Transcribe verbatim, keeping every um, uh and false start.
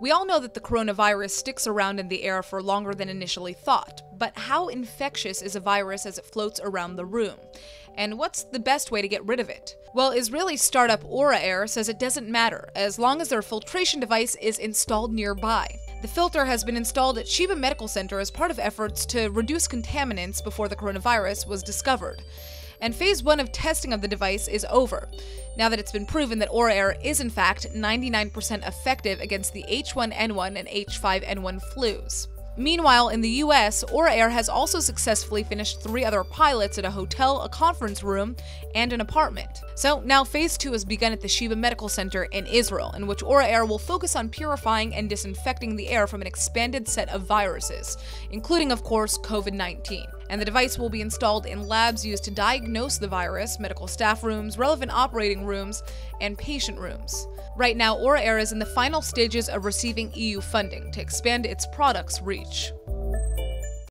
We all know that the coronavirus sticks around in the air for longer than initially thought, but how infectious is a virus as it floats around the room? And what's the best way to get rid of it? Well, Israeli startup Aura Air says it doesn't matter, as long as their filtration device is installed nearby. The filter has been installed at Sheba Medical Center as part of efforts to reduce contaminants before the coronavirus was discovered. And phase one of testing of the device is over, now that it's been proven that Aura Air is in fact ninety-nine percent effective against the H one N one and H five N one flus. Meanwhile, in the U S, Aura Air has also successfully finished three other pilots at a hotel, a conference room, and an apartment. So now phase two has begun at the Sheba Medical Center in Israel, in which Aura Air will focus on purifying and disinfecting the air from an expanded set of viruses, including, of course, COVID nineteen. And the device will be installed in labs used to diagnose the virus, medical staff rooms, relevant operating rooms, and patient rooms. Right now, Aura Air is in the final stages of receiving E U funding to expand its product's reach.